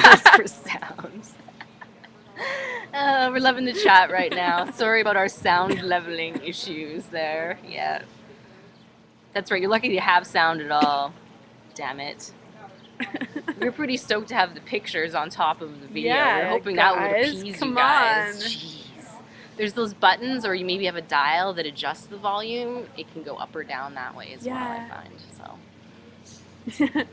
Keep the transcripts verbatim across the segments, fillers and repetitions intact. for sound. Uh, we're loving the chat right now. Sorry about our sound leveling issues there. Yeah. That's right. You're lucky to have sound at all. Damn it. We're pretty stoked to have the pictures on top of the video. Yeah, we're hoping guys, that would appease come you guys. On. Jeez. There's those buttons, or you maybe have a dial that adjusts the volume. It can go up or down that way as yeah. well, I find. So.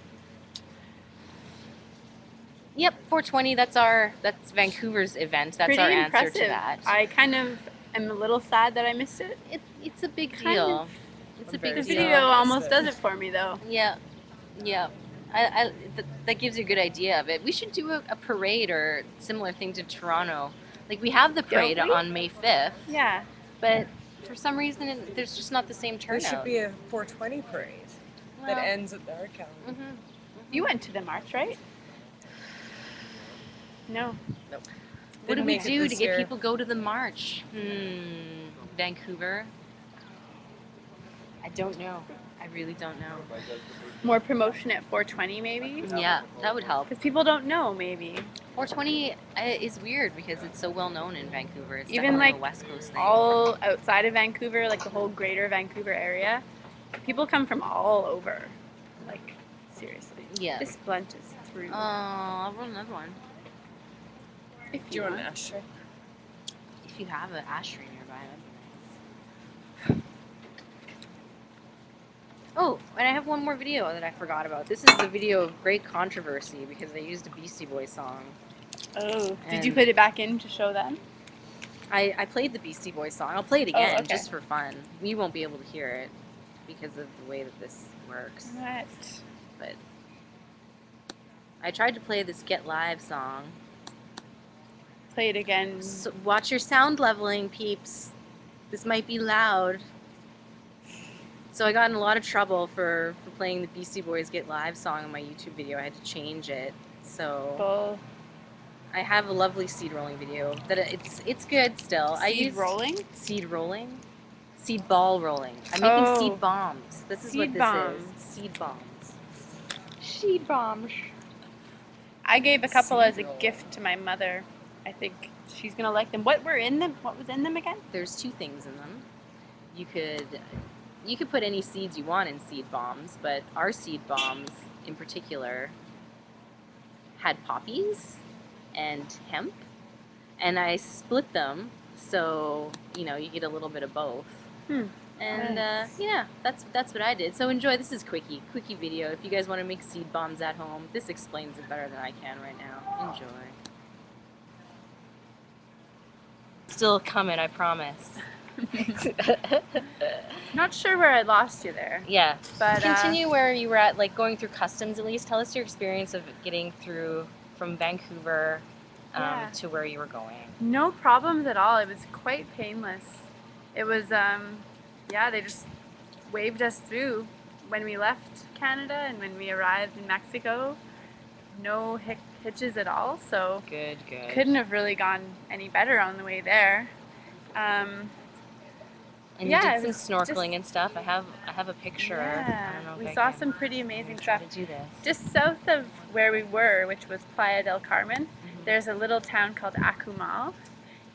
Yep, four twenty. That's our that's Vancouver's event. That's pretty our answer impressive. To that. I kind of am a little sad that I missed it. it it's a big kind deal. Of it's a big deal. The video almost does it for me, though. Yeah, yeah. I, I th that gives you a good idea of it. We should do a, a parade or similar thing to Toronto. Like we have the parade on May fifth. Yeah. But for some reason, it, there's just not the same turnout. There should be a four twenty parade well, that ends at the Arcade. Mm-hmm, mm-hmm. You went to the march, right? No. Nope. What do we do to get people go to the march? Hmm. Vancouver? I don't know. I really don't know. More promotion at four twenty maybe? Yeah, that would help. Because people don't know maybe. four twenty is weird because it's so well known in Vancouver. It's even like the West Coast thing. All outside of Vancouver, like the whole greater Vancouver area, people come from all over. Like, seriously. Yeah. This blunt is through. Oh, I'll roll another one. If you, you want an ashtray. If you have an ashtray nearby, that'd be nice. Oh, and I have one more video that I forgot about. This is the video of great controversy because they used a Beastie Boys song. Oh, and did you put it back in to show them? I, I played the Beastie Boys song. I'll play it again oh, okay. just for fun. You won't be able to hear it because of the way that this works. What? But I tried to play this Get Live song. Play it again. So watch your sound leveling, peeps. This might be loud. So I got in a lot of trouble for, for playing the Beastie Boys Get Live song in my YouTube video. I had to change it. So oh. I have a lovely seed rolling video. That it's it's good still. Seed I use rolling? Seed rolling? Seed ball rolling. I'm making oh. seed bombs. This is seed what this bombs. Is. Seed bombs. Seed bombs. I gave a couple seed as a rolling. Gift to my mother. I think she's gonna like them. What were in them? What was in them again? There's two things in them. You could you could put any seeds you want in seed bombs, but our seed bombs in particular had poppies and hemp, and I split them so you know you get a little bit of both. Hmm. And nice. uh, yeah, that's that's what I did. So enjoy. This is quickie quickie video. If you guys want to make seed bombs at home, this explains it better than I can right now. Enjoy. Still coming, I promise. Not sure where I lost you there. Yeah. But continue uh, where you were at, like going through customs at least. Tell us your experience of getting through from Vancouver um, yeah. to where you were going. No problems at all. It was quite painless. It was, um, yeah, they just waved us through when we left Canada and when we arrived in Mexico. No hic hitches at all, so good, good. Couldn't have really gone any better on the way there. Um, and yeah, you did some snorkeling just, and stuff. I have I have a picture. Yeah, I don't know if we I saw can. Some pretty amazing stuff. To do this. Just south of where we were, which was Playa del Carmen, mm-hmm. there's a little town called Akumal,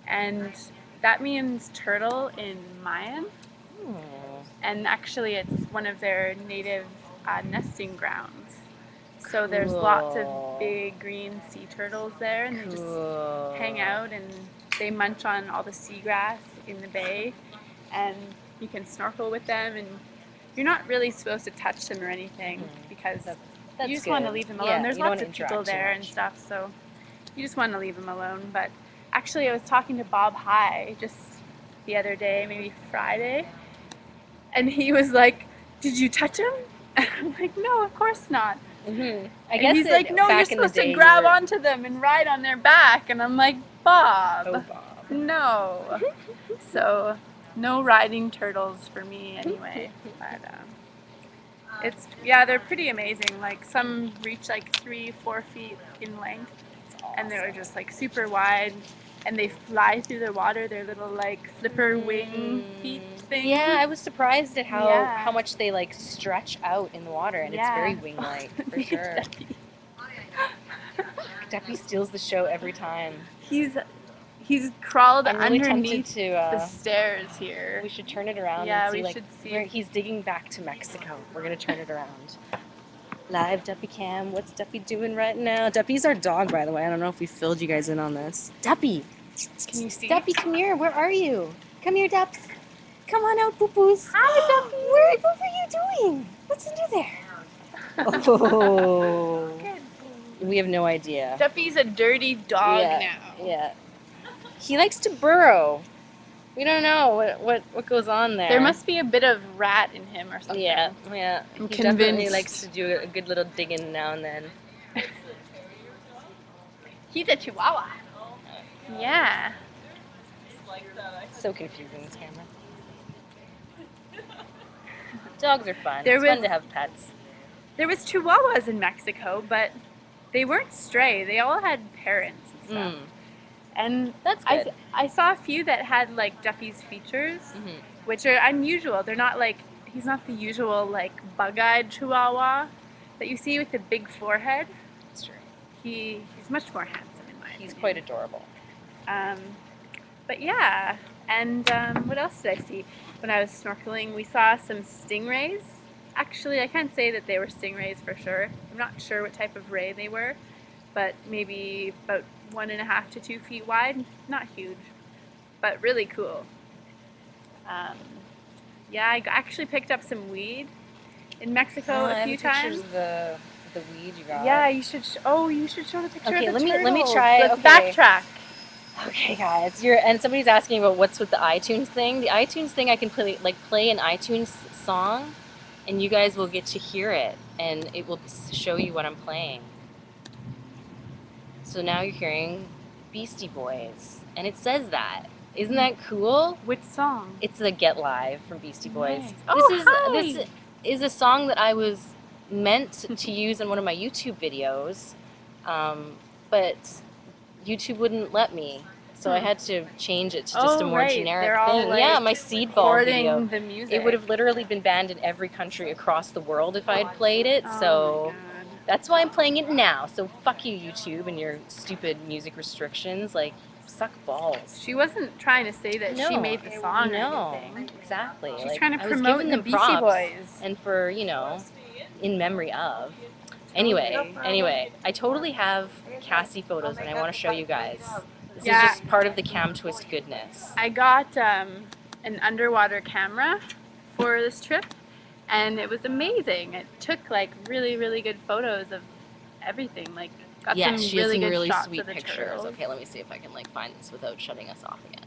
and that means turtle in Mayan. Ooh. And actually, it's one of their native uh, nesting grounds. So there's cool. lots of big green sea turtles there, and cool. they just hang out and they munch on all the seagrass in the bay, and you can snorkel with them, and you're not really supposed to touch them or anything mm-hmm. because that's, that's you just good. Want to leave them alone. Yeah, there's lots of people there and stuff, so you just want to leave them alone. But actually I was talking to Bob High just the other day, maybe Friday, and he was like, did you touch him? And I'm like, no, of course not. Mm-hmm. I and guess he's it, like, no, you're supposed day, to grab were... onto them and ride on their back. And I'm like, Bob, oh, Bob. No. So, no riding turtles for me anyway. But um, it's, yeah, they're pretty amazing. Like, some reach like three, four feet in length. Awesome. And they're just like super wide. And they fly through the water, their little like flipper wing feet thing. Yeah, I was surprised at how yeah. how much they like stretch out in the water, and yeah. it's very wing-like for sure. Duffy steals the show every time. He's he's crawled I'm really underneath to, uh, the stairs here. We should turn it around. Yeah, and see, we like, should see. Where he's digging back to Mexico. We're gonna turn it around. Live Duppy Cam. What's Duppy doing right now? Duppy's our dog, by the way. I don't know if we filled you guys in on this. Duppy, can you see? Duppy, come here. Where are you? Come here, Dups. Come on out, poo-poos. Hi, Duppy. Where, what were you doing? What's under there? Oh. We have no idea. Duffy's a dirty dog yeah, now. Yeah. He likes to burrow. We don't know what, what what goes on there. There must be a bit of rat in him or something. Yeah, yeah. I'm he convinced. Definitely likes to do a good little digging now and then. He's a Chihuahua. Yeah. So confusing, this camera. Dogs are fun. There it's was, fun to have pets. There was Chihuahuas in Mexico, but they weren't stray. They all had parents and stuff. Mm. And that's good. I, I saw a few that had like Duffy's features, mm-hmm. which are unusual. They're not like, he's not the usual like bug-eyed Chihuahua that you see with the big forehead. That's true. He, he's much more handsome in my opinion. He's quite adorable. Um, but yeah, and um, what else did I see? When I was snorkeling, we saw some stingrays. Actually, I can't say that they were stingrays for sure. I'm not sure what type of ray they were, but maybe about one and a half to two feet wide. Not huge, but really cool. Um, yeah, I actually picked up some weed in Mexico oh, a few times. The the weed you got. Yeah, you should. Sh oh, you should show the picture. Okay, of the let turtles. me let me try. Let's okay. backtrack. Okay, guys, you're and somebody's asking about what's with the iTunes thing. The iTunes thing, I can play like play an iTunes song, and you guys will get to hear it, and it will show you what I'm playing. So now you're hearing Beastie Boys, and it says that. Isn't that cool? Which song? It's the Get Live from Beastie Boys. Nice. Oh, this is hi. This is a song that I was meant to use in one of my YouTube videos, um, but YouTube wouldn't let me, so hmm. I had to change it to just oh, a more right. generic all, thing. Like, yeah, my seed ball video. The music. It would have literally been banned in every country across the world if I had played it. Oh, so that's why I'm playing it now. So fuck you, YouTube, and your stupid music restrictions. Like, suck balls. She wasn't trying to say that no, she made the song. No, or anything. Exactly. She's like, trying to promote the Beastie Boys, and for you know, in memory of. Anyway, anyway, I totally have Cassie photos and I want to show you guys. This yeah. is just part of the Cam Twist goodness. I got um, an underwater camera for this trip and it was amazing. It took like really, really good photos of everything. Like, got yeah, some she really has some good really shots sweet of the pictures. Turtles. Okay, let me see if I can like find this without shutting us off again.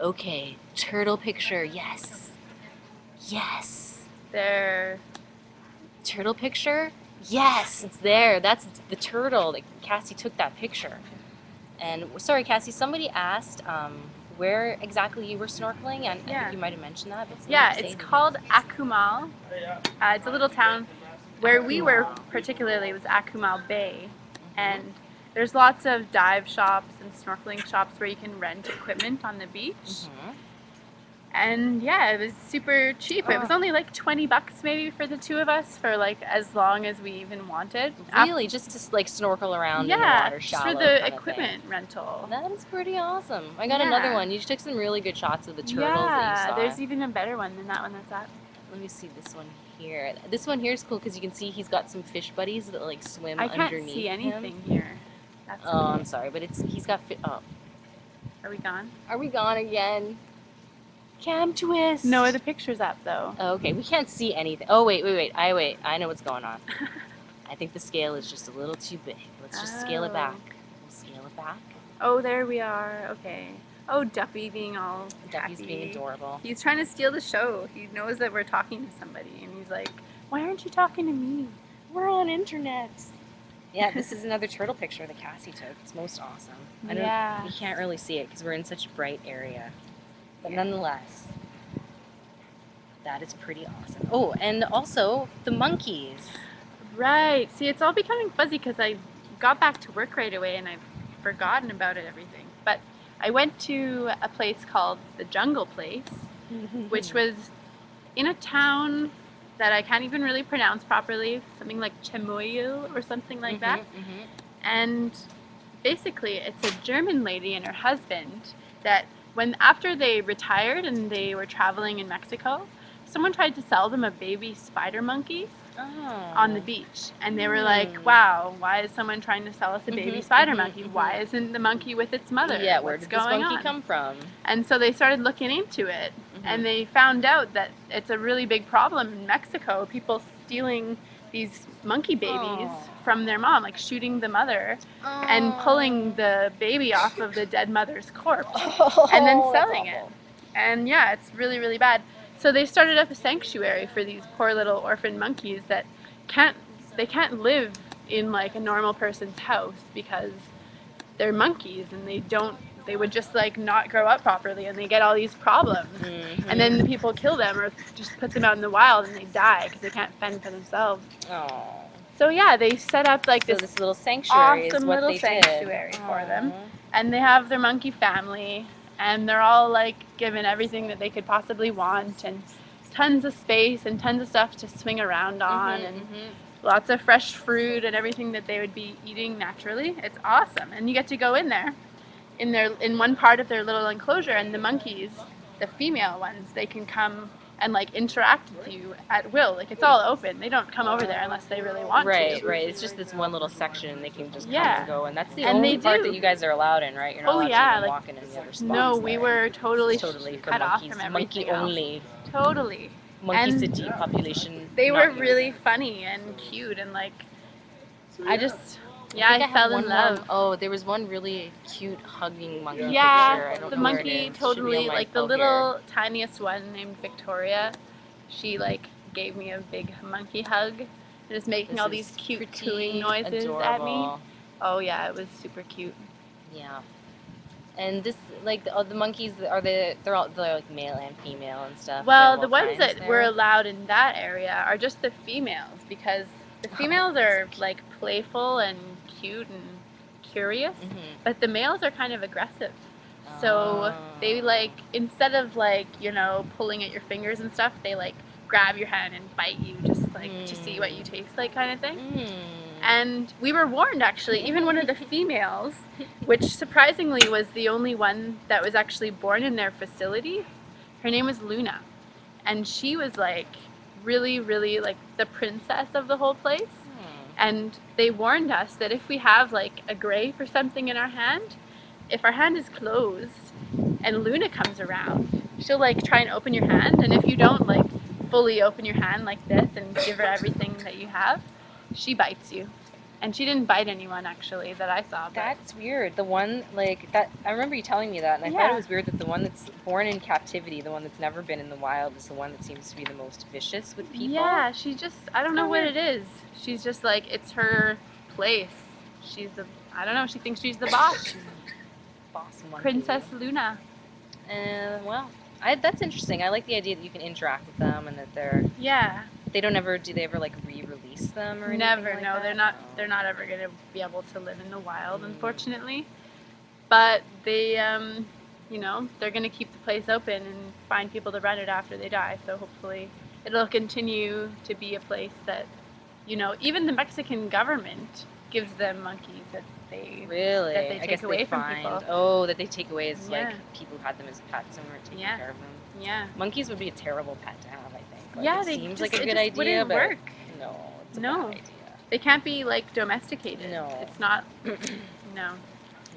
Okay, turtle picture, yes. Yes. Their turtle picture? Yes, it's there. That's the turtle. Like, Cassie took that picture. And sorry, Cassie, somebody asked um, where exactly you were snorkeling, and yeah. I think you might have mentioned that. But it's yeah, it's called Akumal. Uh, it's a little town. Where we were particularly was Akumal Bay. Mm-hmm. And there's lots of dive shops and snorkeling shops where you can rent equipment on the beach. Mm-hmm. And yeah, it was super cheap. Oh. It was only like twenty bucks maybe for the two of us for like as long as we even wanted. Really, After, just to like snorkel around yeah, in the water shallow. Yeah, for the equipment rental. That is pretty awesome. I got yeah. another one. You took some really good shots of the turtles yeah, that you saw. There's even a better one than that one that's up. Let me see this one here. This one here is cool because you can see he's got some fish buddies that like swim underneath him. I can't see anything him. here. That's oh, weird. I'm sorry, but it's he's got fit. Oh. Are we gone? Are we gone again? Cam Twist. No, the picture's up though. Okay, we can't see anything. Oh wait, wait, wait. I wait. I know what's going on. I think the scale is just a little too big. Let's just oh. scale it back. We'll scale it back. Oh, there we are. Okay. Oh, Duppy being all Duppy's happy. being adorable. He's trying to steal the show. He knows that we're talking to somebody, and he's like, "Why aren't you talking to me? We're on internet." Yeah, this is another turtle picture that Cassie took. It's most awesome. I don't, yeah. You can't really see it because we're in such a bright area. But nonetheless, that is pretty awesome. Oh, and also the monkeys. Right. See, it's all becoming fuzzy because I got back to work right away and I've forgotten about it, everything. But I went to a place called the Jungle Place, which was in a town that I can't even really pronounce properly, something like Chemuyu or something like mm-hmm, that. Mm-hmm. And basically it's a German lady and her husband that when after they retired and they were traveling in Mexico, someone tried to sell them a baby spider monkey oh. on the beach. And they were mm. like, wow, why is someone trying to sell us a baby mm-hmm, spider mm-hmm, monkey? Mm-hmm. Why isn't the monkey with its mother? Yeah, where What's did this monkey on? come from? And so they started looking into it mm-hmm. and they found out that it's a really big problem in Mexico. People stealing these monkey babies oh. from their mom, like shooting the mother oh. and pulling the baby off of the dead mother's corpse oh, and then selling it. And yeah, it's really, really bad. So they started up a sanctuary for these poor little orphan monkeys that can't, they can't live in like a normal person's house because they're monkeys and they don't, they would just like not grow up properly and they get all these problems. Mm-hmm. And then the people kill them or just put them out in the wild and they die because they can't fend for themselves. Aww. So yeah, they set up like so this, this little sanctuary awesome is what little they sanctuary did. for Aww. them. And they have their monkey family. And they're all like given everything that they could possibly want and tons of space and tons of stuff to swing around on mm-hmm, and mm-hmm. lots of fresh fruit and everything that they would be eating naturally. It's awesome. And you get to go in there, in their in one part of their little enclosure, and the monkeys, the female ones, they can come and like interact with you at will. Like it's all open. They don't come over there unless they really want right, to. Right, right. It's just this one little section and they can just yeah. come and go. And that's the and only part do. that you guys are allowed in, right? You're not oh, allowed yeah, to like, walk in any other spots. No, we there. were totally, totally cut monkeys, off from everything Monkey else. only. Totally. Monkey and city population. They were really there. funny and cute and like, I just... Yeah, I, I, I fell in love. One, oh, there was one really cute hugging monkey yeah, picture. I don't the know monkey totally, like the little here. tiniest one named Victoria, she like gave me a big monkey hug. It was making this all these cute cooing noises adorable. at me. Oh yeah, it was super cute. Yeah. And this, like, the, oh, the monkeys, are they, they're all, they're like male and female and stuff. Well, the ones that there. were allowed in that area are just the females because the females oh, are so like playful and cute and curious, mm-hmm. but the males are kind of aggressive. Oh. So they like, instead of like, you know, pulling at your fingers and stuff, they like grab your hand and bite you just like mm. to see what you taste like kind of thing. Mm. And we were warned actually, even one of the females, which surprisingly was the only one that was actually born in their facility. Her name was Luna. And she was like really, really like the princess of the whole place. And they warned us that if we have like a grape or something in our hand, if our hand is closed and Luna comes around, she'll like try and open your hand. And if you don't like fully open your hand like this and give her everything that you have, she bites you. And she didn't bite anyone actually that I saw. But that's weird. The one like that, I remember you telling me that, and I yeah. thought it was weird that the one that's born in captivity, the one that's never been in the wild, is the one that seems to be the most vicious with people. Yeah, she just, I don't it's know what weird. it is. She's just like, it's her place. She's the, I don't know, she thinks she's the boss. She's the boss monkey. Princess Luna. And uh, well, I, that's interesting. I like the idea that you can interact with them and that they're yeah. They don't ever do they ever like re-release them or anything? Never, like no. That? They're not no. they're not ever gonna be able to live in the wild, mm. unfortunately. But they um you know, they're gonna keep the place open and find people to run it after they die. So hopefully it'll continue to be a place that, you know, even the Mexican government gives them monkeys that they really that they take I guess away they from find, people. Oh, that they take away as yeah. like people who had them as pets and weren't taking yeah. care of them. Yeah. Monkeys would be a terrible pet to have, I think. Like yeah, it they seems just, like a good it idea, wouldn't but work. no, it's a no. bad idea. They can't be like domesticated. No, it's not. no,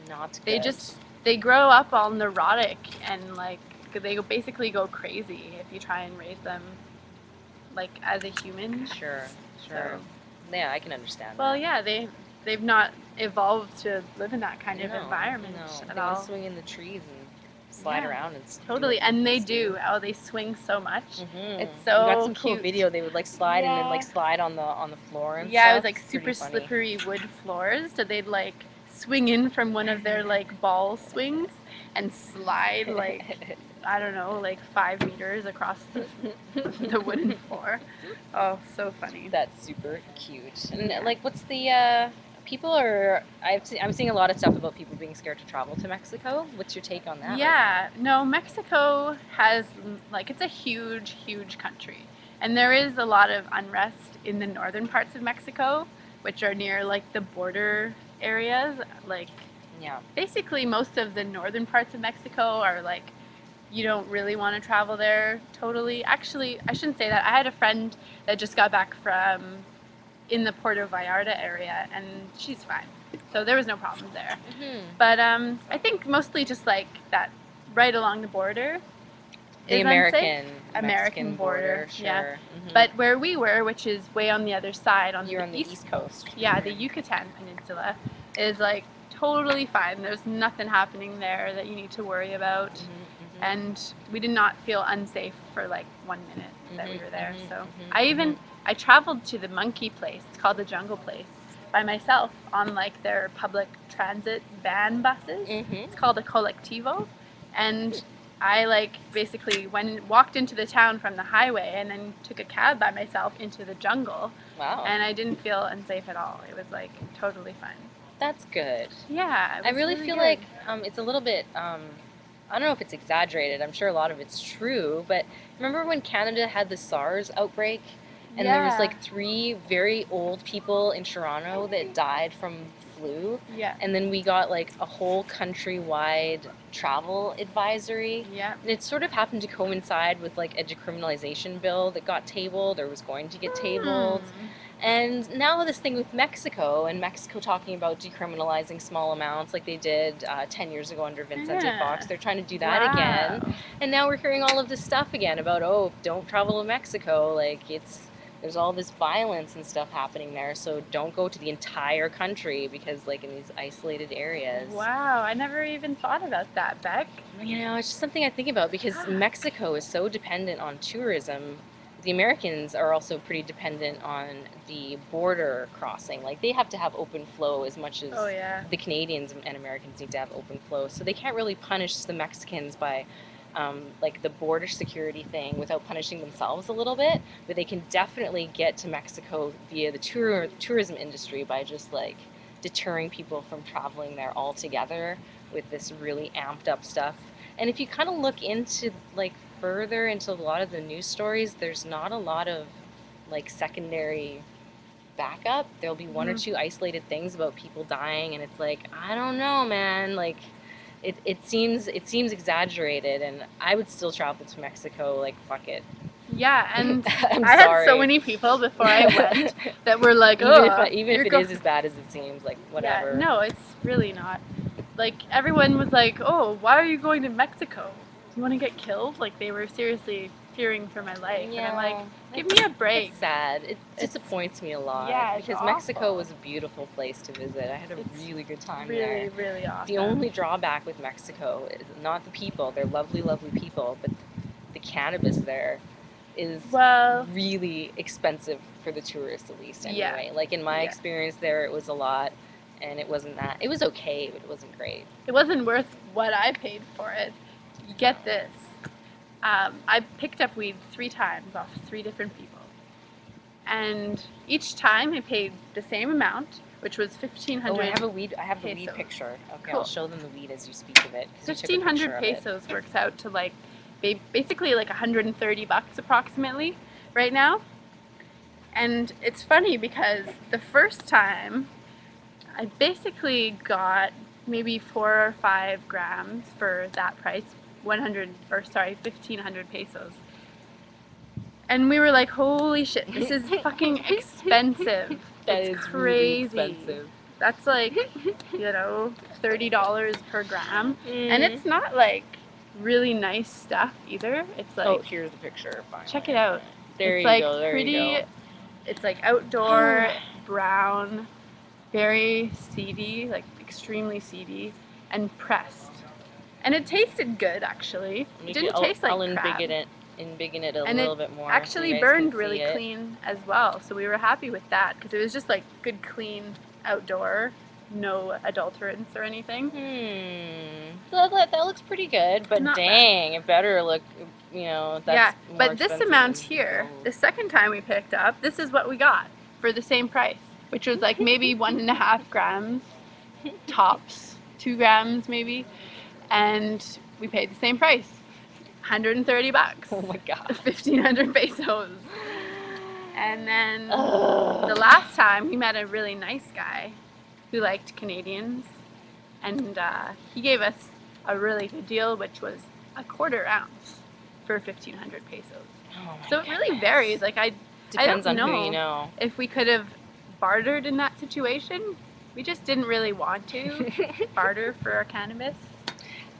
not. Good. They just they grow up all neurotic and like they basically go crazy if you try and raise them like as a human. Sure, sure. So, yeah, I can understand. Well, that. yeah, they they've not evolved to live in that kind no, of environment no. at they all. They swing in the trees and slide yeah, around and totally and they do oh they swing so much mm-hmm. it's so we got some cute. cool video they would like slide yeah. and then like slide on the on the floor and yeah stuff. It was like it's super slippery wood floors, so they'd like swing in from one of their like ball swings and slide like I don't know like five meters across the, the wooden floor. Oh, so funny. That's super cute. And yeah. like what's the uh people are, I've seen, I'm seeing a lot of stuff about people being scared to travel to Mexico. What's your take on that? Yeah, right no, Mexico has, like, it's a huge, huge country. And there is a lot of unrest in the northern parts of Mexico, which are near, like, the border areas, like yeah, basically most of the northern parts of Mexico are like, you don't really want to travel there totally. Actually, I shouldn't say that. I had a friend that just got back from in the Puerto Vallarta area, and she's fine. So there was no problems there. Mm-hmm. But um, I think mostly just like that right along the border. The American American border, border sure. Yeah. Mm-hmm. But where we were, which is way on the other side, on, You're the, on the east, east coast. Yeah, the Yucatan Peninsula is like totally fine. There's nothing happening there that you need to worry about. Mm-hmm, mm-hmm. And we did not feel unsafe for like one minute that mm-hmm, we were there. Mm-hmm, so mm-hmm, I even, mm-hmm. I traveled to the monkey place, it's called the Jungle Place, by myself on like their public transit van buses. Mm-hmm. It's called a colectivo. And I like basically went, walked into the town from the highway and then took a cab by myself into the jungle. Wow. And I didn't feel unsafe at all. It was like totally fun. That's good. Yeah. I really, really feel good. like um, it's a little bit, um, I don't know if it's exaggerated. I'm sure a lot of it's true. But remember when Canada had the SARS outbreak? And yeah. there was like three very old people in Toronto that died from flu. Yeah. And then we got like a whole countrywide travel advisory. Yeah. And it sort of happened to coincide with like a decriminalization bill that got tabled or was going to get tabled. Mm. And now this thing with Mexico and Mexico talking about decriminalizing small amounts like they did uh, ten years ago under Vicente yeah. Fox. They're trying to do that wow. again. And now we're hearing all of this stuff again about, oh, don't travel to Mexico. Like it's... There's all this violence and stuff happening there, so don't go to the entire country because, like, in these isolated areas. Wow, I never even thought about that, Beck. You know, it's just something I think about because Mexico is so dependent on tourism. The Americans are also pretty dependent on the border crossing. Like, they have to have open flow as much as oh, yeah. the Canadians and Americans need to have open flow. So they can't really punish the Mexicans by... Um, like the border security thing without punishing themselves a little bit, but they can definitely get to Mexico via the tour tourism industry by just like deterring people from traveling there altogether with this really amped up stuff. And if you kind of look into like further into a lot of the news stories, there's not a lot of like secondary backup. There'll be one mm-hmm. or two isolated things about people dying, and it's like, I don't know, man, like It it seems it seems exaggerated, and I would still travel to Mexico. Like fuck it. Yeah, and I'm I sorry. had so many people before I went that were like, oh, even if, I, even if it is as bad as it seems, like whatever. Yeah, no, it's really not. Like everyone was like, oh, why are you going to Mexico? You want to get killed? Like they were seriously fearing for my life, yeah. and I'm like, give me a break. It's sad. It it's, disappoints me a lot. Yeah, it's because awful. Mexico was a beautiful place to visit. I had a it's really good time really, there. Really, really awesome. The only drawback with Mexico is not the people. They're lovely, lovely people, but the cannabis there is well, really expensive for the tourists, at least. Anyway, yeah. like in my yeah. experience there, it was a lot, and it wasn't that. It was okay, but it wasn't great. It wasn't worth what I paid for it. You get this. Um, I picked up weed three times off three different people, and each time I paid the same amount, which was fifteen hundred. Oh, I have a weed. I have the weed picture. Okay, cool. I'll show them the weed as you speak of it. Fifteen hundred pesos works out to like basically like a hundred and thirty bucks approximately right now. And it's funny because the first time I basically got maybe four or five grams for that price. one hundred or sorry fifteen hundred pesos, and we were like, holy shit, this is fucking expensive. That it's is crazy really expensive. That's like, you know, thirty dollars per gram. Mm. And it's not like really nice stuff either. It's like, oh, here's the picture. Finally. Check it out. There it's you like go, there pretty you go. It's like outdoor, brown, very seedy, like extremely seedy and pressed. And it tasted good, actually. It didn't I'll, taste like I'll crab. I'll embiggen it, embiggen it a and little it bit more. And it actually burned really it. clean as well, so we were happy with that because it was just like good, clean, outdoor, no adulterants or anything. Hmm. That, that, that looks pretty good, but Not dang, bad. it better look, you know, that's Yeah, more but this amount here, gold. the second time we picked up, this is what we got for the same price, which was like maybe one and a half grams, tops, two grams maybe. And we paid the same price, one hundred thirty bucks. Oh my God. fifteen hundred pesos. And then Ugh. the last time we met a really nice guy who liked Canadians, and uh, he gave us a really good deal, which was a quarter ounce for fifteen hundred pesos. Oh my so it goodness. Really varies. Like I, Depends I don't on know, who you know if we could have bartered in that situation. We just didn't really want to barter for our cannabis.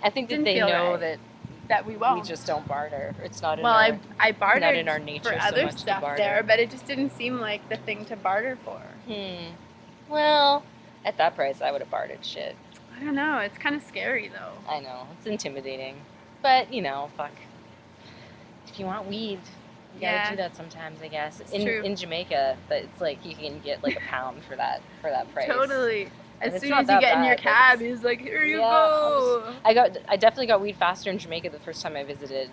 I think that they know right. that that we won't. We just don't barter. It's not in well, our nature. Well, I, I bartered not in our nature for other so stuff there, but it just didn't seem like the thing to barter for. Hmm. Well, at that price, I would have bartered shit. I don't know. It's kind of scary, though. I know. It's intimidating. But, you know, fuck. If you want weed, you yeah. gotta do that sometimes, I guess. It's in true. In Jamaica, but it's like you can get like a pound for that for that price. Totally. As soon as you get bad, in your cab, he's like, "Here you yeah, go." Just, I got, I definitely got weed faster in Jamaica the first time I visited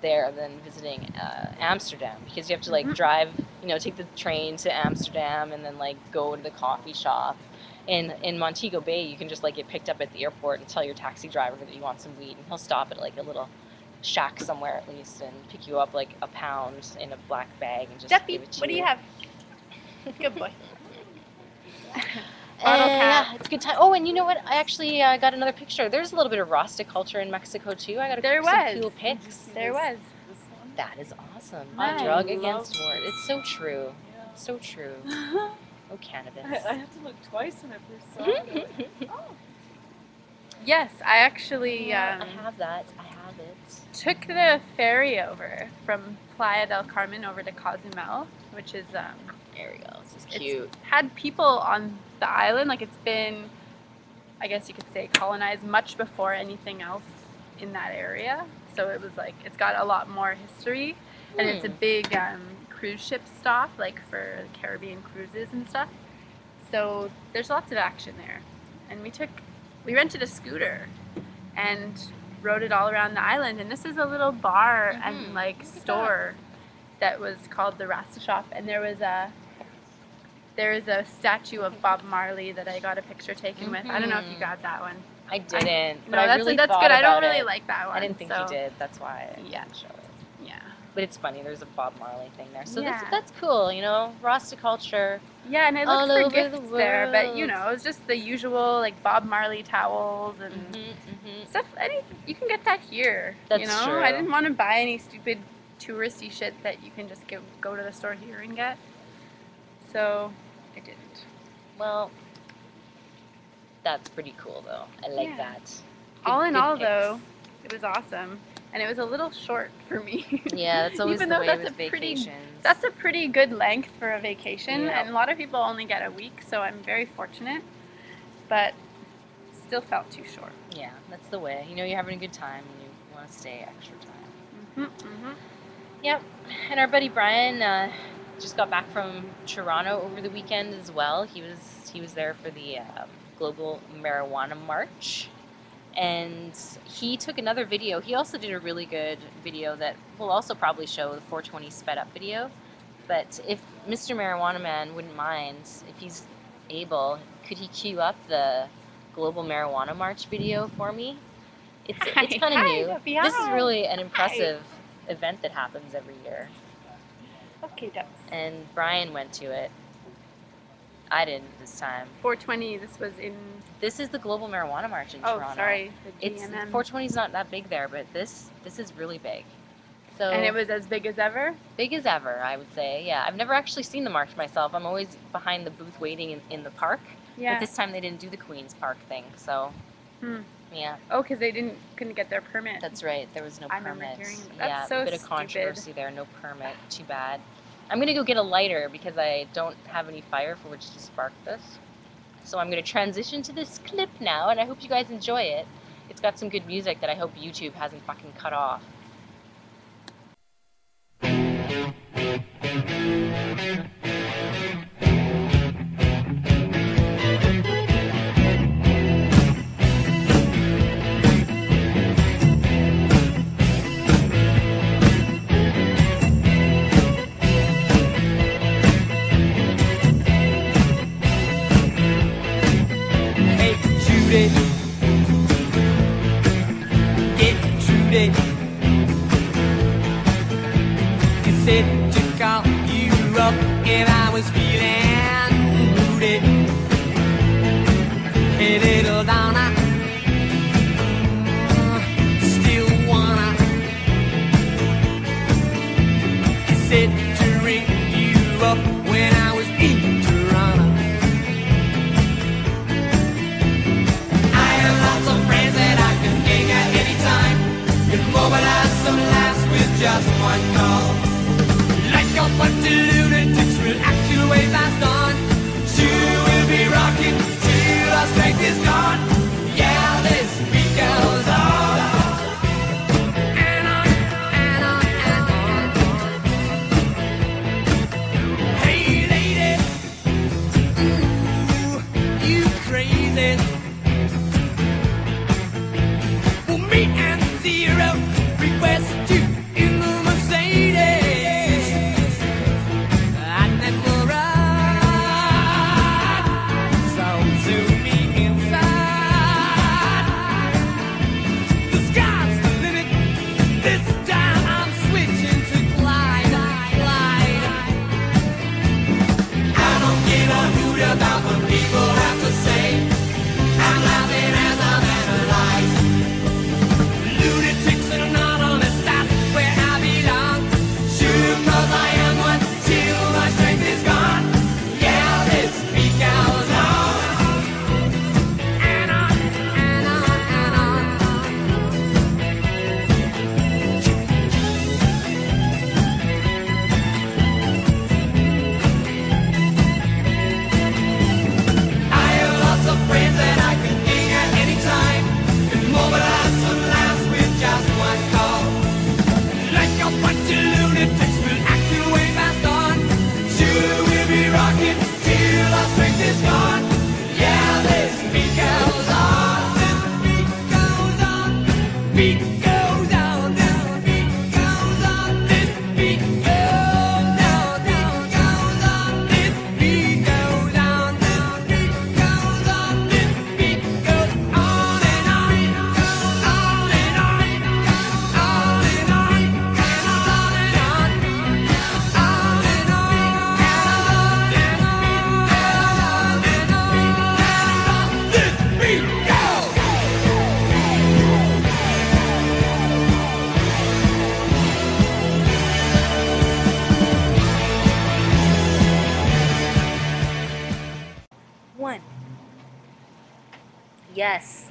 there than visiting uh, Amsterdam, because you have to like mm-hmm. drive, you know, take the train to Amsterdam and then like go to the coffee shop. In in Montego Bay, you can just like get picked up at the airport and tell your taxi driver that you want some weed, and he'll stop at like a little shack somewhere at least and pick you up like a pound in a black bag and just Duffy, give it to what you. What do you have? Good boy. And yeah, it's a good time. Oh, and you know what? I actually uh, got another picture. There's a little bit of Rasta culture in Mexico, too. I got a there some was. cool pics. There was. This one. That is awesome. Nice. A drug against ward. It's so true. Yeah. It's so true. Oh, cannabis. I, I had to look twice when I first saw it. Oh. Yes, I actually... Yeah, um, I have that. I have it. Took the ferry over from Playa del Carmen over to Cozumel, which is... Um, there we go. This is cute. It's had people on... the island, like it's been, I guess you could say, colonized much before anything else in that area. So it was like, it's got a lot more history, mm. and it's a big um, cruise ship stop, like for Caribbean cruises and stuff. So there's lots of action there. And we took, we rented a scooter and rode it all around the island. And this is a little bar mm-hmm. and like store that. that was called the Rasta Shop, and there was a There is a statue of Bob Marley that I got a picture taken mm-hmm. with. I don't know if you got that one. I didn't. I, no, but that's I really a, that's good. I don't really it. like that one. I didn't think so. you did. That's why. I yeah. Didn't show it. Yeah. But it's funny. There's a Bob Marley thing there, so yeah. that's that's cool. You know, Rasta culture. Yeah, and I looked all for over gifts the world. there, but you know, it was just the usual like Bob Marley towels and mm-hmm, mm-hmm. stuff. Any you can get that here. That's you know? true. I didn't want to buy any stupid touristy shit that you can just go go to the store here and get. So. I didn't. Well, that's pretty cool though. I like yeah. that. Good, all in all picks. though, it was awesome, and it was a little short for me. Yeah, that's always Even the way that's with a vacations. Pretty, that's a pretty good length for a vacation, yeah. and a lot of people only get a week, so I'm very fortunate, but still felt too short. Yeah, that's the way. You know, you're having a good time, and you want to stay extra time. Mm-hmm, mm-hmm. Yep, and our buddy Brian, uh, just got back from Toronto over the weekend as well. He was he was there for the uh, Global Marijuana March, and he took another video. He also did a really good video that will also probably show the four twenty sped up video. But if Mister Marijuana Man wouldn't mind, if he's able, could he queue up the Global Marijuana March video for me? It's hi, it's kind of new. Hi. This is really an impressive hi. event that happens every year. Okay, ducks. And Brian went to it. I didn't this time. four twenty, this was in... This is the Global Marijuana March in oh, Toronto. Oh, sorry. It's four twenty's not that big there, but this this is really big. So And it was as big as ever? Big as ever, I would say, yeah. I've never actually seen the march myself. I'm always behind the booth waiting in, in the park. Yeah. But this time they didn't do the Queen's Park thing, so... Hmm. Yeah. Oh, because they didn't couldn't get their permit. That's right. There was no I permit. Hearing, that's yeah, so a bit of controversy stupid. there. No permit. Too bad. I'm gonna go get a lighter because I don't have any fire for which to spark this. So I'm gonna transition to this clip now, and I hope you guys enjoy it. It's got some good music that I hope YouTube hasn't fucking cut off. If I was feeling moody, just one call. Like a bunch of lunatics, we'll act your way fast on. Two will be rocking till our strength is gone. Yeah, this beat goes on and on and on and on. Hey lady, ooh, you crazy. Well, me and Zero request two.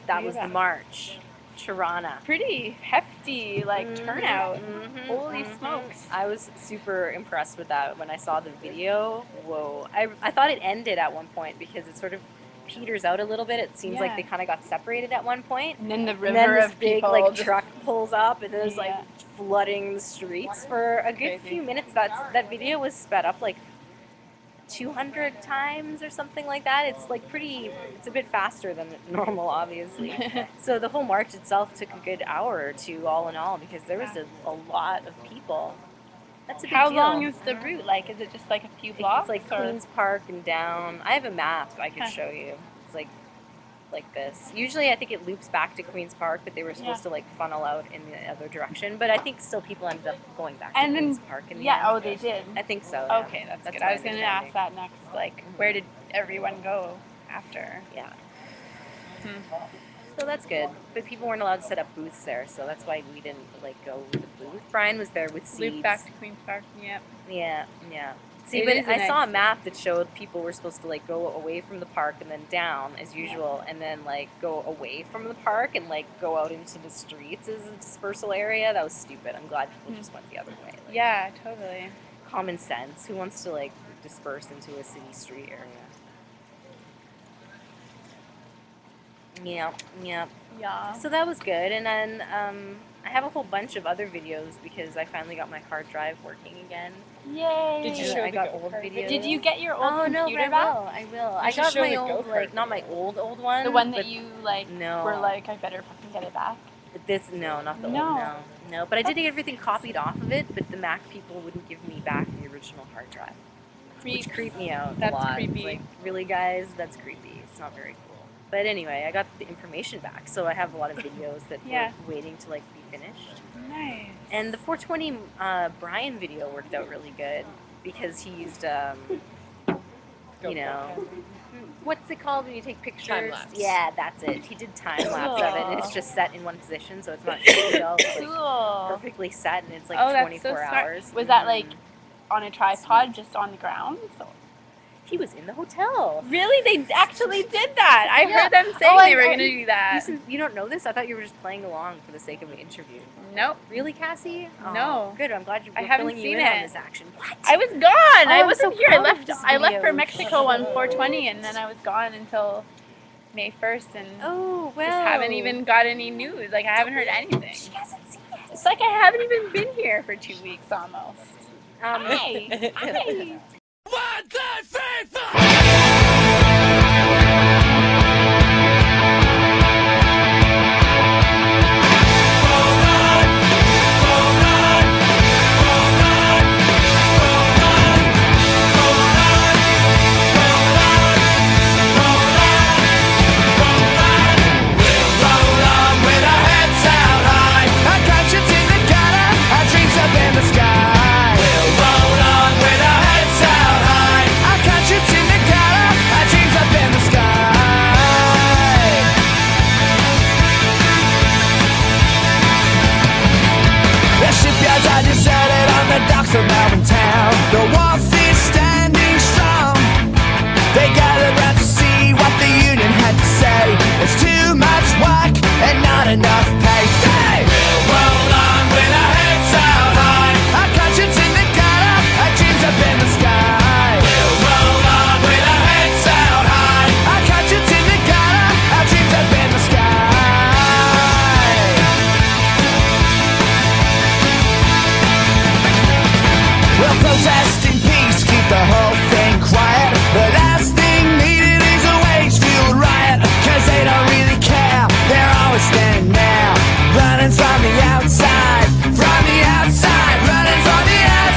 That was the march. Toronto. Pretty hefty, like, mm-hmm. turnout. Mm-hmm. Holy mm-hmm. smokes. I was super impressed with that when I saw the video. Whoa. I, I thought it ended at one point because it sort of peters out a little bit. It seems yeah. like they kind of got separated at one point. And then the river and then this of big, people like, just... truck pulls up and there's, yeah. like, flooding the streets for a good Crazy. few minutes. That's, that video was sped up, like, two hundred times or something like that. It's like pretty, it's a bit faster than normal, obviously. So the whole march itself took a good hour or two all in all because there was a, a lot of people. That's a big How deal. long is the route? Like, is it just like a few blocks? It's like or? Queen's Park and down. I have a map I could huh. show you. It's like like this. Usually I think it loops back to Queen's Park, but they were supposed yeah. to like funnel out in the other direction. But I think still people ended up going back to and Queen's then, Park in the yeah, end. Oh, they did. I think so. Yeah. Okay, that's, that's good. I was going to ask that next. Like, mm-hmm. where did everyone go after? Yeah. Mm-hmm. So that's good. But people weren't allowed to set up booths there, so that's why we didn't like go with the booth. Brian was there with seeds. Loop back to Queen's Park. Yep. Yeah. Yeah. See, it but I nice saw a map that showed people were supposed to like go away from the park and then down as usual, yeah. and then like go away from the park and like go out into the streets as a dispersal area. That was stupid. I'm glad people mm. just went the other way. Like, yeah, totally. Common sense. Who wants to like disperse into a city street area? Yeah, yeah, yeah. So that was good, and then um, I have a whole bunch of other videos because I finally got my hard drive working again. Yay! Did you show I got old videos. Did you get your old oh, computer no, back? Oh, I will. I will. I got my old, like, not my old, old one. The one that you, like, no. were like, I better fucking get it back? This, no, not the no. old, no. No, but I did get everything copied off of it, but the Mac people wouldn't give me back the original hard drive. Creep. Which creeped me out that's a lot. That's creepy. Like, really, guys? That's creepy. It's not very cool. But anyway, I got the information back, so I have a lot of videos that yeah. were waiting to, like, be finished. Nice. And the four twenty uh, Brian video worked out really good because he used, um, you know, what's it called when you take pictures? Time lapse. Yeah, that's it. He did time lapse of it, and it's just set in one position, so it's not it's like perfectly set, and it's like oh, twenty-four that's so hours. Smart. Was that like on a tripod, just on the ground? So he was in the hotel. Really? They actually did that. I yeah. heard them saying oh, they I, were oh, going to do that. You, you don't know this? I thought you were just playing along for the sake of an interview. Nope. Really, Cassie? Oh, no. Good. I'm glad you're filling you in it. on this action. What? I was gone. Oh, I wasn't so here. I left. I left for Mexico on four twenty, and then I was gone until May first, and oh, well. just haven't even got any news. Like I haven't heard anything. She hasn't seen it. It's like I haven't even been here for two weeks almost. Um, hey. Hey. One, two, three, docks of Melbourne town. The wharf is standing strong. They gathered round to see what the union had to say. It's too much work and not enough pay. Hey! We'll roll on with our heads out high. Our conscience in the gutter, our dreams up in the sky. We'll roll on with our heads out high. Our conscience in the gutter, our dreams up in the sky. Protest in peace, keep the whole thing quiet. The last thing needed is a wage-fueled riot. Cause they don't really care, they're always standing now. Running from the outside, from the outside, running from the outside.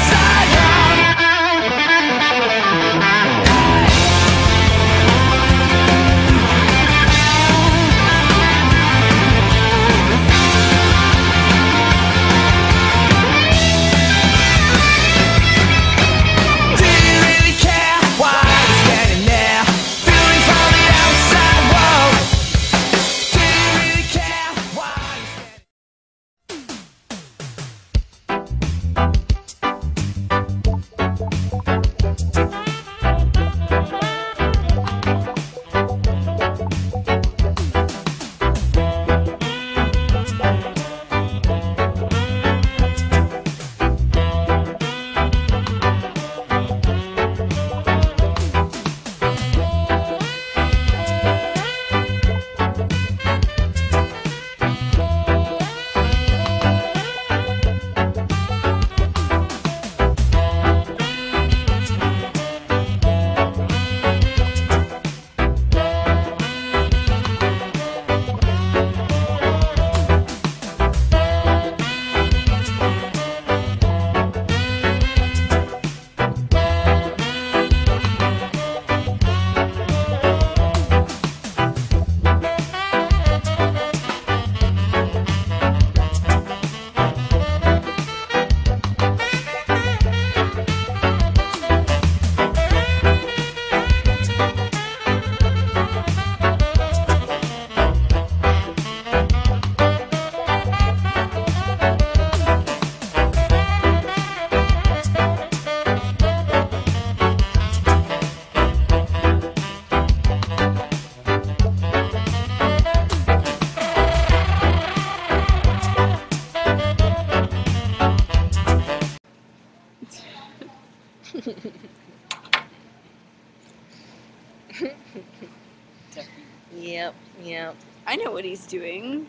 What he's doing,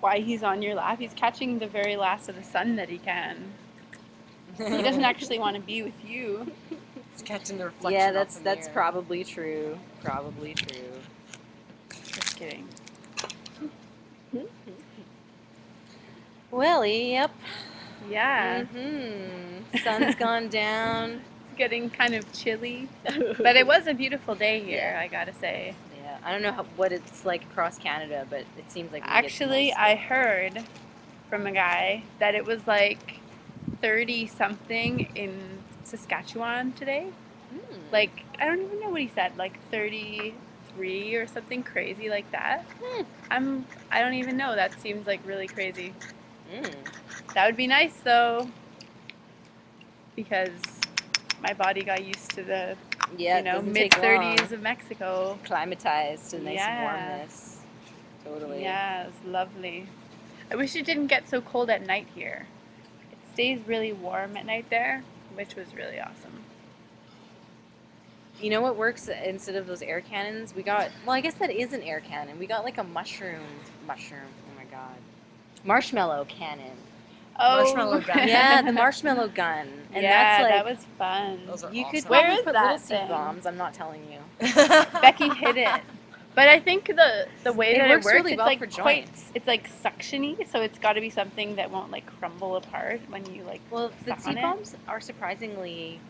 why he's on your lap. He's catching the very last of the sun that he can. He doesn't actually want to be with you. He's catching the reflection. Yeah, that's that's air. probably true. Probably true. Just kidding. Well, yep. Yeah. Mm-hmm. Sun's gone down. It's getting kind of chilly, but it was a beautiful day here. Yeah. I gotta say. I don't know how, what it's like across Canada, but it seems like we actually get I heard from a guy that it was like thirty something in Saskatchewan today. Mm. Like I don't even know what he said, like thirty-three or something crazy like that. Mm. I'm I don't even know. That seems like really crazy. Mm. That would be nice though, because my body got used to the Yeah, you know, mid thirties of Mexico. Climatized and nice yeah. warmness. Totally. Yeah, it's lovely. I wish it didn't get so cold at night here. It stays really warm at night there, which was really awesome. You know what works instead of those air cannons? We got, well, I guess that is an air cannon. We got like a mushroom, mushroom, oh my God. Marshmallow cannon. Oh. Marshmallow gun. Yeah, the marshmallow gun. And yeah, that's like, that was fun. Those are you awesome. Could probably put that little seed bombs, I'm not telling you. Becky hid it. But I think the the way it that works it works, really it's well like for quite, joints. It's like suctiony, so it's got to be something that won't like crumble apart when you like. Well, the seed bombs are surprisingly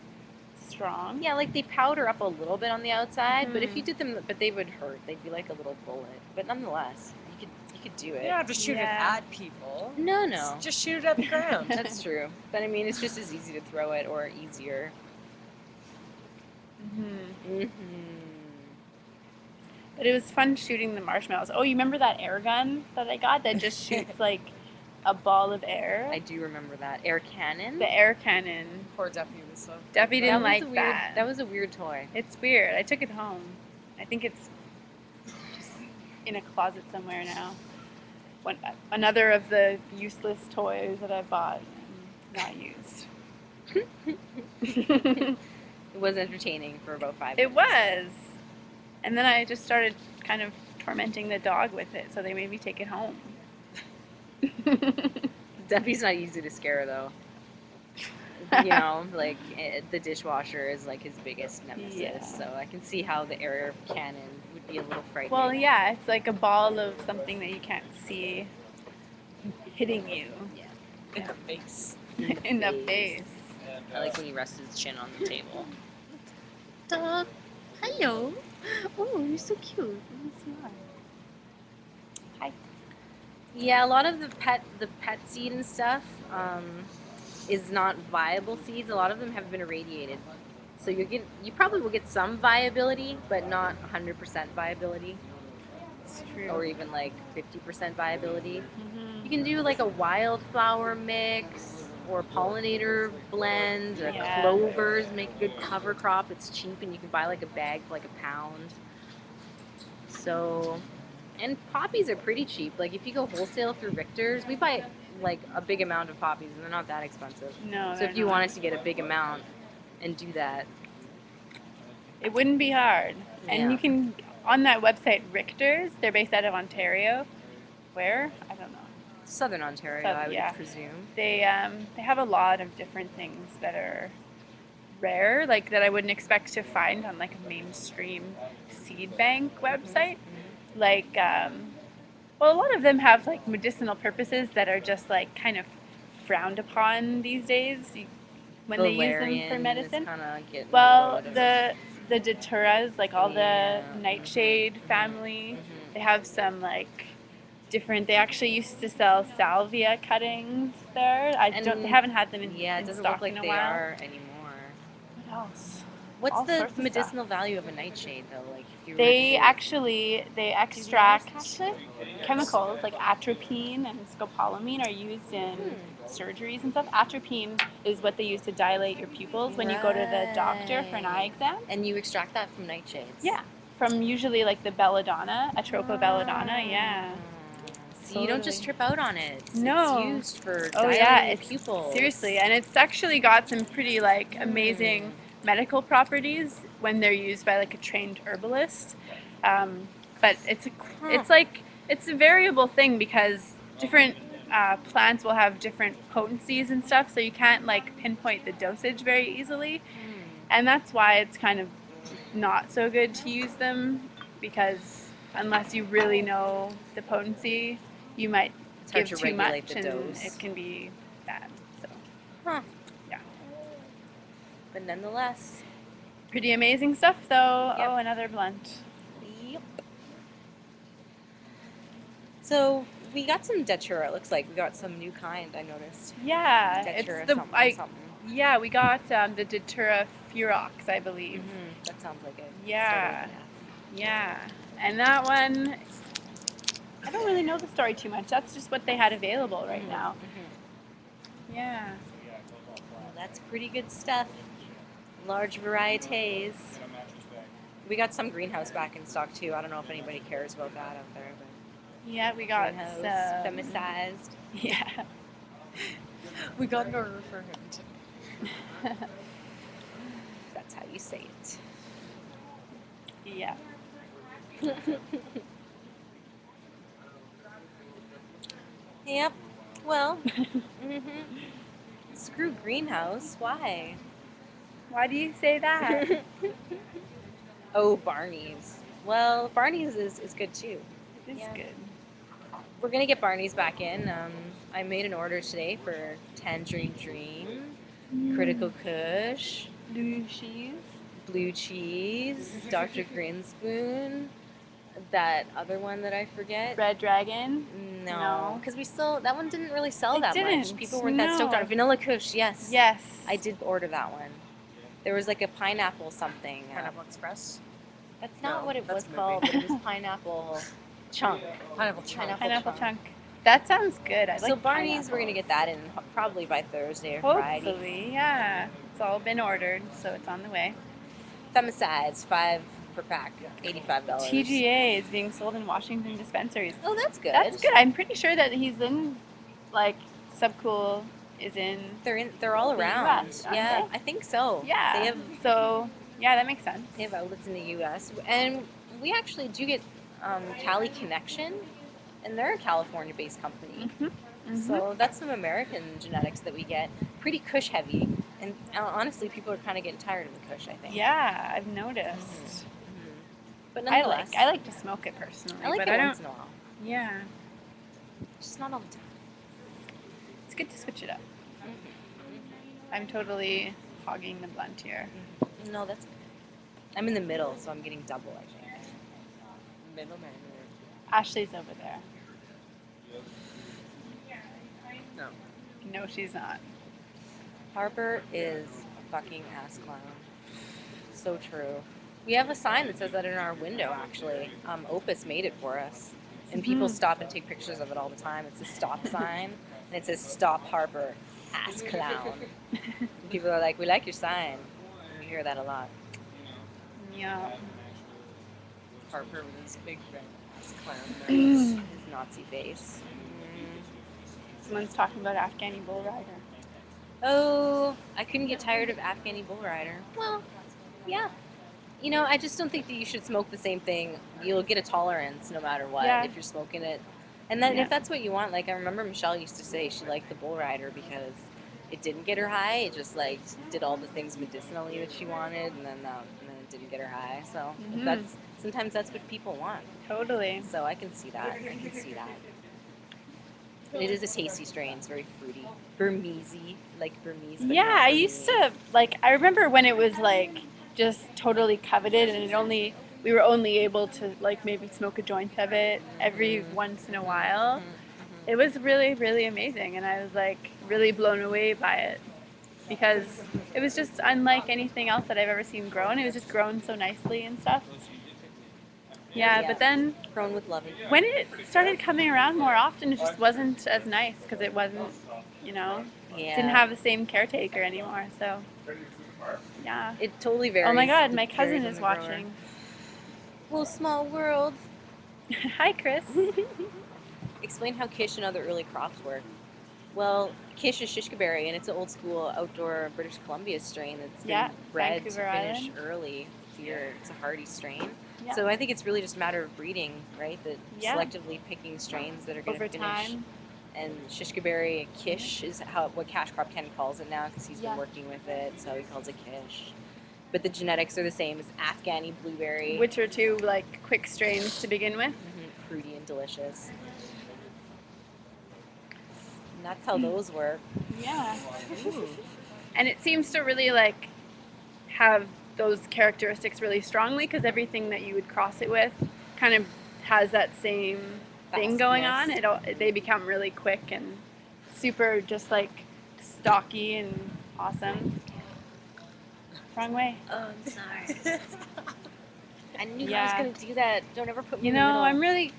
strong. Yeah, like they powder up a little bit on the outside, mm. but if you did them, but they would hurt. They'd be like a little bullet, but nonetheless, you could you could do it. You don't have to shoot yeah. it at people. No, no, just shoot it at the ground. That's true, but I mean, it's just as easy to throw it or easier. Mm-hmm. Mm-hmm. But it was fun shooting the marshmallows. Oh, you remember that air gun that I got that just shoots like a ball of air? I do remember that. Air cannon? The air cannon. Poor Duffy was so. Duffy didn't that like weird, that. That was a weird toy. It's weird. I took it home. I think it's just in a closet somewhere now. One, another of the useless toys that I bought and not used. It was entertaining for about five minutes. It was. And then I just started kind of tormenting the dog with it, so they made me take it home. Duffy's not easy to scare, though. You know, like, it, the dishwasher is, like, his biggest nemesis, yeah. so I can see how the air cannon would be a little frightening. Well, yeah, it's like a ball of something that you can't see hitting you. Yeah. In the face. In the, In the face. face. And, uh, I like when he rests his chin on the table. Dog, hello. Oh, you're so cute. Hi. Yeah, a lot of the pet, the pet seed and stuff um, is not viable seeds. A lot of them have been irradiated, so you get, you probably will get some viability, but not one hundred percent viability. It's true. Or even like fifty percent viability. Mm-hmm. You can do like a wildflower mix or pollinator blends or yeah. clovers, make a good cover crop. It's cheap and you can buy like a bag for like a pound. So, and poppies are pretty cheap. Like if you go wholesale through Richter's, we buy like a big amount of poppies and they're not that expensive. No. So if you not. wanted to get a big amount and do that. It wouldn't be hard. Yeah. And you can, on that website, Richter's, they're based out of Ontario. Where? I don't know. Southern Ontario, South, I would yeah. presume. They um, they have a lot of different things that are rare, like that I wouldn't expect to find on like a mainstream seed bank website. Mm-hmm. Like, um, well, a lot of them have like medicinal purposes that are just like kind of frowned upon these days when Valerian they use them for medicine. Well, the the datura, like all yeah. the nightshade family, mm-hmm. they have some like. Different. They actually used to sell salvia cuttings there. I and don't. They haven't had them in, yeah, in stock like in a while. Yeah, it doesn't look like they are anymore. What else? What's All the medicinal of value of a nightshade though? Like if you they actually they extract chemicals like atropine and scopolamine are used in hmm. surgeries and stuff. Atropine is what they use to dilate your pupils when right. you go to the doctor for an eye exam. And you extract that from nightshades. Yeah, from usually like the belladonna, Atropa belladonna. Oh. Yeah. So you don't just trip out on it. It's no. It's used for oh, yeah, it's, pupils. Seriously, and it's actually got some pretty like amazing mm. medical properties when they're used by like a trained herbalist. Um, but it's a, it's like it's a variable thing because different uh, plants will have different potencies and stuff, so you can't like pinpoint the dosage very easily, mm. and that's why it's kind of not so good to use them because unless you really know the potency. You might it's give to too much, the and dose. It can be bad. So, huh? Yeah. But nonetheless, pretty amazing stuff, though. Yep. Oh, another blunt. Yep. So we got some datura. It looks like we got some new kind. I noticed. Yeah, datura it's the something, I, something. Yeah, we got um, the datura furox, I believe. Mm-hmm. That sounds like it. Yeah. Yeah, and that one. I don't really know the story too much. That's just what they had available right now. Mm-hmm. Yeah. Well, that's pretty good stuff. large varieties. We got some greenhouse back in stock too. I don't know if anybody cares about that out there, but yeah, we got some femicized. Yeah, we got an order for him. That's how you say it. Yeah. Yep. Well. Mm-hmm. Screw greenhouse. Why? Why do you say that? Oh, Barney's. Well, Barney's is, is good too. It's yeah. good. We're gonna get Barney's back in. Um, I made an order today for Tangerine Dream, mm. Critical Kush, Blue Cheese, Blue Cheese, Doctor Grinspoon, that other one that I forget. Red Dragon. No, because no. we still that one didn't really sell it that didn't. much. People weren't no. that stoked on it. Vanilla Kush. Yes. Yes. I did order that one. There was like a pineapple something. Pineapple uh, Express? That's not no, what it was called, but it was Pineapple Chunk. Pineapple Chunk. Pineapple, pineapple chunk. chunk. That sounds good. I so like Barney's, we're going to get that in probably by Thursday or Hopefully, Friday. Hopefully, yeah. It's all been ordered, so it's on the way. Femicides, five per pack, eighty-five dollars. T G A is being sold in Washington dispensaries. Oh, that's good. That's good. I'm pretty sure that he's in, like, Subcool. Is in they're in they're all around. U S, yeah, they? I think so. Yeah, they have so yeah, that makes sense. They have outlets in the U S and we actually do get um, Cali Connection, and they're a California-based company. Mm-hmm. Mm-hmm. So that's some American genetics that we get, pretty Kush heavy, and honestly, people are kind of getting tired of the Kush. I think. Yeah, I've noticed. Mm-hmm. But nonetheless, I like I like to smoke it personally. I like but it I once in a while. Yeah, just not all the time. It's good to switch it up. I'm totally hogging the blunt here. No, that's good. I'm in the middle, so I'm getting double, I think. Middleman. Ashley's over there. No. No, she's not. Harper is a fucking ass clown. So true. We have a sign that says that in our window, actually. Um, Opus made it for us. And people mm. stop and take pictures of it all the time. It's a stop sign, and it says, "Stop Harper. Ass clown." People are like, "We like your sign." We hear that a lot. Yeah. Harper with his big red ass clown nose, his Nazi face. Mm. Someone's talking about Afghani Bull Rider. Oh, I couldn't get tired of Afghani Bull Rider. Well, yeah. You know, I just don't think that you should smoke the same thing. You'll get a tolerance no matter what yeah. if you're smoking it. And then yeah. if that's what you want, like I remember Michelle used to say she liked the Bull Rider because it didn't get her high. It just like did all the things medicinally that she wanted, and then um, and then it didn't get her high. So mm-hmm. if that's sometimes that's what people want. Totally. So I can see that. I can see that. But it is a tasty strain. It's very fruity, Burmese, like Burmese. Yeah, Burmese. I used to like. I remember when it was like just totally coveted, and it only. We were only able to like maybe smoke a joint of it every mm-hmm. once in a while. Mm-hmm. It was really, really amazing, and I was like really blown away by it because it was just unlike anything else that I've ever seen grown. It was just grown so nicely and stuff. Yeah, yeah. But then grown with love. When it started coming around more often, it just wasn't as nice because it wasn't, you know, yeah. didn't have the same caretaker anymore. So yeah, it totally varies. Oh my God, my cousin is watching. Well, small world. Hi, Chris. Explain how Kish and other early crops work. Well, Kish is Shishkeberry, and it's an old school outdoor British Columbia strain that's yeah, been bred Vancouver to finish Island. Early here. It's a hardy strain. Yeah. So I think it's really just a matter of breeding, right? That yeah. selectively picking strains that are going to finish. Time. And Shishkeberry Kish is how what Cash Crop Ken calls it now because he's yeah. been working with it, so he calls it Kish. But the genetics are the same as Afghani Blueberry. Which are two, like, quick strains to begin with. Mm-hmm. Fruity and delicious. And that's how mm. those work. Yeah. Ooh. And it seems to really, like, have those characteristics really strongly because everything that you would cross it with kind of has that same Fastness. Thing going on. It all, they become really quick and super just, like, stocky and awesome. Wrong way. Oh, I'm sorry. I knew yeah. I was gonna do that. Don't ever put me. You know, in the middle. I'm really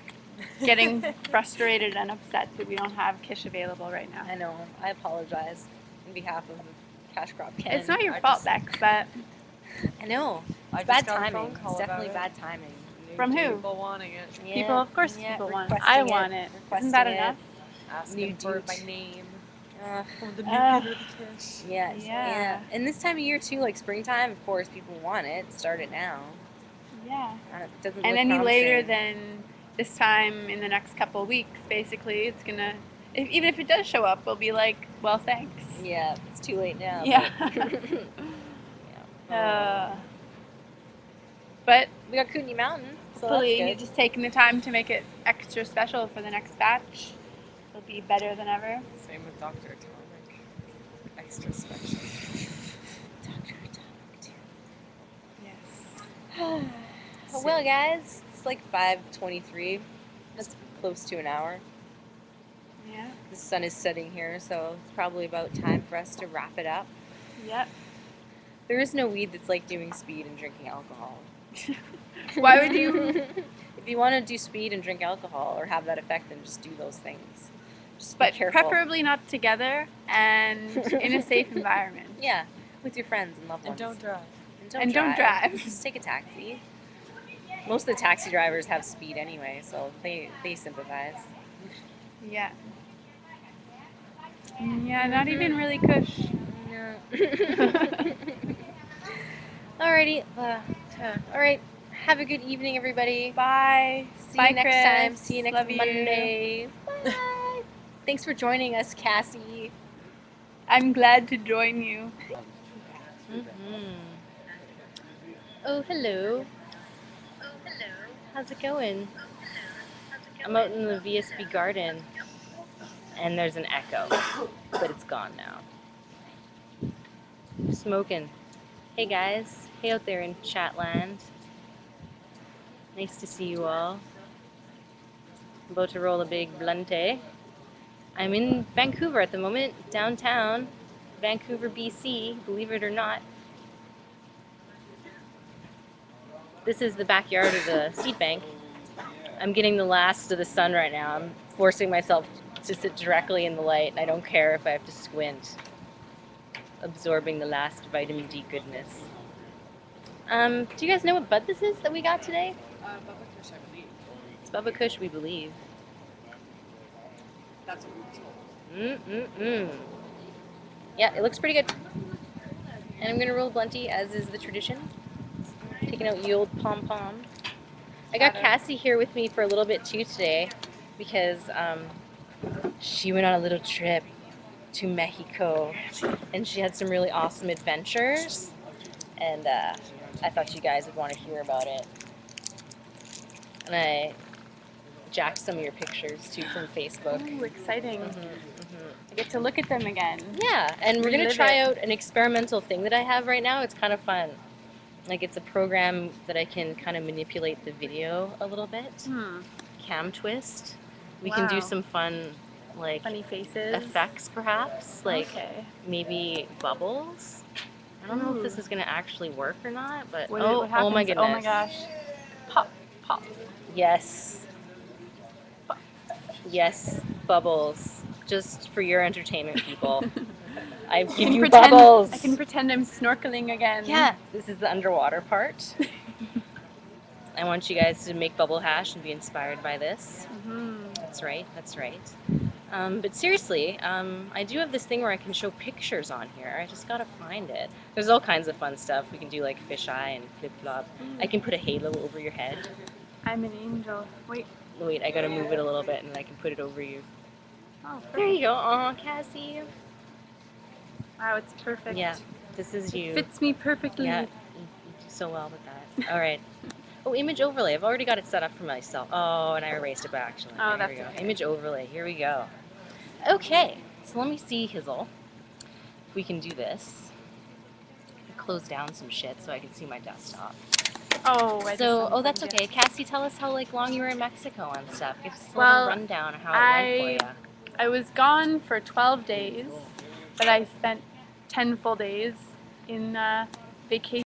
getting frustrated and upset that we don't have Kish available right now. I know. I apologize on behalf of Cash Crop Ken. It's not your I fault, just... Bex, but I know. I just bad got timing. A phone call it's definitely about it. Bad timing. From who? People wanting it. Yeah. People, of course, yeah. people want it. I want it. it. Isn't that it. enough? Asking for it by name. Uh, oh, the uh, yes. Yeah. yeah. And this time of year too, like springtime, of course, people want it. Start it now. Yeah. Uh, it doesn't and any promising. later than this time in the next couple of weeks, basically, it's gonna. If, even if it does show up, we'll be like, well, thanks. Yeah. It's too late now. Yeah. yeah. Uh, but we got Kootenay Mountain. So hopefully, you're just taking the time to make it extra special for the next batch. It'll be better than ever. Same with Doctor Atomic. Extra special. Doctor Atomic, too. Yes. So, well, guys, it's like five twenty-three. That's close to an hour. Yeah. The sun is setting here, so it's probably about time for us to wrap it up. Yep. There is no weed that's like doing speed and drinking alcohol. Why would you? If you want to do speed and drink alcohol or have that effect, then just do those things. Just but preferably not together and in a safe environment. Yeah, with your friends and loved ones. And don't drive. And don't, and drive. don't drive. Just take a taxi. Most of the taxi drivers have speed anyway, so they, they sympathize. Yeah. Yeah, not even really Kush. No. Alrighty. Uh, all right. Have a good evening, everybody. Bye. See Bye, you next Chris. time. See you next Love Monday. You. Bye. Thanks for joining us, Cassie. I'm glad to join you. Mm-hmm. Oh, hello. Oh, hello. How's it going? Oh, How's it going? I'm out in the V S B garden, and there's an echo, but it's gone now. I'm smoking. Hey, guys. Hey, out there in Chatland. Nice to see you all. I'm about to roll a big blunte. I'm in Vancouver at the moment, downtown, Vancouver, B C, believe it or not. This is the backyard of the seed bank. I'm getting the last of the sun right now. I'm forcing myself to sit directly in the light, and I don't care if I have to squint. Absorbing the last vitamin D goodness. Um, do you guys know what bud this is that we got today? Uh, Bubba Kush, I believe. It's Bubba Kush, we believe. That's what we were told. Mm-mm-mm. Yeah, it looks pretty good. And I'm going to roll blunty, as is the tradition. Taking out ye old pom-pom. I got Cassie here with me for a little bit, too, today. Because um, she went on a little trip to Mexico. And she had some really awesome adventures. And uh, I thought you guys would want to hear about it. And I jacked some of your pictures, too, from Facebook. Ooh, exciting. Mm-hmm, mm-hmm. I get to look at them again. Yeah, and we're going to try it. out an experimental thing that I have right now. It's kind of fun. Like, it's a program that I can kind of manipulate the video a little bit. Hmm. Cam Twist. We wow. can do some fun, like... Funny faces. Effects, perhaps. Like, okay. maybe bubbles. I don't Ooh. know if this is going to actually work or not, but... What, oh, what oh, my goodness. Oh, my gosh. Pop, pop. Yes. Yes, bubbles. Just for your entertainment, people. I give you pretend, bubbles. I can pretend I'm snorkeling again. Yeah. This is the underwater part. I want you guys to make bubble hash and be inspired by this. Mm-hmm. That's right. That's right. Um, but seriously, um, I do have this thing where I can show pictures on here. I just gotta find it. There's all kinds of fun stuff. We can do like fisheye and flip-flop. Mm. I can put a halo over your head. I'm an angel. Wait. Wait, I gotta move it a little bit and I can put it over you. Oh, perfect. There you go. Aw, Cassie. Wow, it's perfect. Yeah, this is you. It fits me perfectly. Yeah, you do so well with that. All right. Oh, image overlay. I've already got it set up for myself. Oh, and I erased it by accident. Oh, there we go. Okay. Image overlay. Here we go. Okay. So let me see Hizzle. If we can do this. I closed down some shit so I can see my desktop. Oh, I So, oh, that's okay. Cassie, tell us how like long you were in Mexico and stuff. Give us a well, little rundown of how it went for you. I was gone for twelve days, but I spent ten full days in uh, vacation.